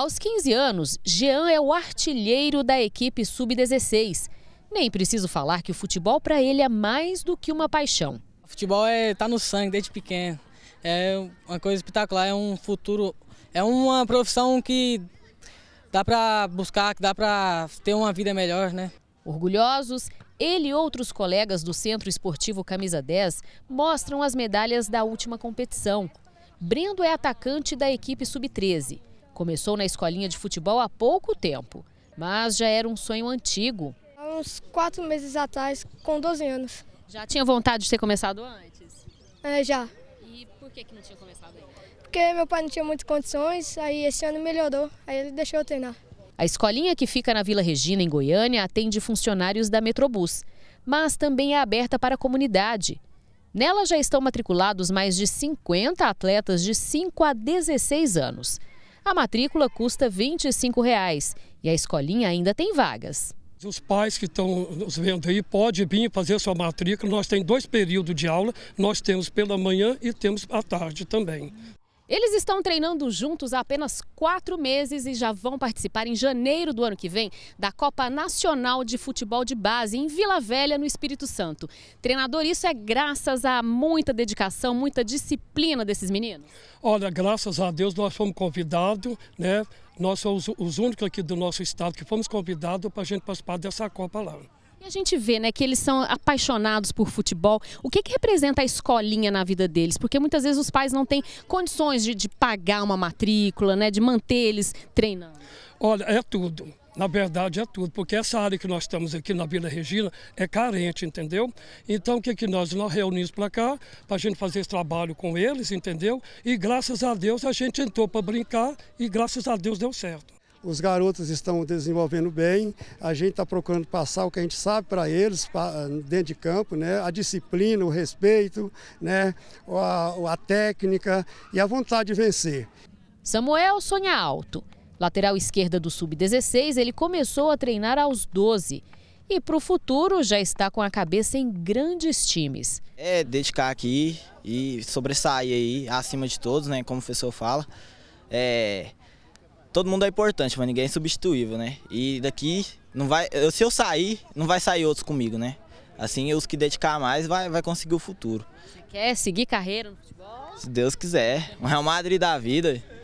Aos 15 anos, Jean é o artilheiro da equipe sub-16. Nem preciso falar que o futebol para ele é mais do que uma paixão. O futebol tá no sangue desde pequeno. É uma coisa espetacular, é um futuro, é uma profissão que dá para buscar, que dá para ter uma vida melhor, né? Orgulhosos, ele e outros colegas do Centro Esportivo Camisa 10 mostram as medalhas da última competição. Brendo é atacante da equipe sub-13. Começou na escolinha de futebol há pouco tempo, mas já era um sonho antigo. Há uns 4 meses atrás, com 12 anos. Já tinha vontade de ter começado antes? É, já. E por que não tinha começado ainda? Porque meu pai não tinha muitas condições, aí esse ano melhorou, aí ele deixou eu treinar. A escolinha, que fica na Vila Regina, em Goiânia, atende funcionários da Metrobus, mas também é aberta para a comunidade. Nela já estão matriculados mais de 50 atletas de 5 a 16 anos. A matrícula custa R$ 25,00 e a escolinha ainda tem vagas. Os pais que estão nos vendo aí podem vir fazer sua matrícula. Nós temos 2 períodos de aula, nós temos pela manhã e temos à tarde também. Eles estão treinando juntos há apenas 4 meses e já vão participar em janeiro do ano que vem da Copa Nacional de Futebol de Base em Vila Velha, no Espírito Santo. Treinador, isso é graças a muita dedicação, muita disciplina desses meninos? Olha, graças a Deus nós fomos convidados, né? Nós somos os únicos aqui do nosso estado que fomos convidados para a gente participar dessa Copa lá. E a gente vê, né, que eles são apaixonados por futebol. O que representa a escolinha na vida deles? Porque muitas vezes os pais não têm condições de pagar uma matrícula, né, de manter eles treinando. Olha, é tudo. Na verdade é tudo, porque essa área que nós estamos aqui na Vila Regina é carente, entendeu? Então o que nós reunimos para cá, para a gente fazer esse trabalho com eles, entendeu? E graças a Deus a gente entrou para brincar e graças a Deus deu certo. Os garotos estão desenvolvendo bem, a gente está procurando passar o que a gente sabe para eles dentro de campo, né? A disciplina, o respeito, né? A técnica e a vontade de vencer. Samuel sonha alto. Lateral esquerda do Sub-16, ele começou a treinar aos 12 e para o futuro já está com a cabeça em grandes times. É dedicar aqui e sobressair aí acima de todos, né? Como o professor fala, todo mundo é importante, mas ninguém é substituível, né? E daqui, se eu sair, não vai sair outros comigo, né? Assim, os que dedicar mais vai conseguir o futuro. Você quer seguir carreira no futebol? Se Deus quiser, um Real Madrid da vida.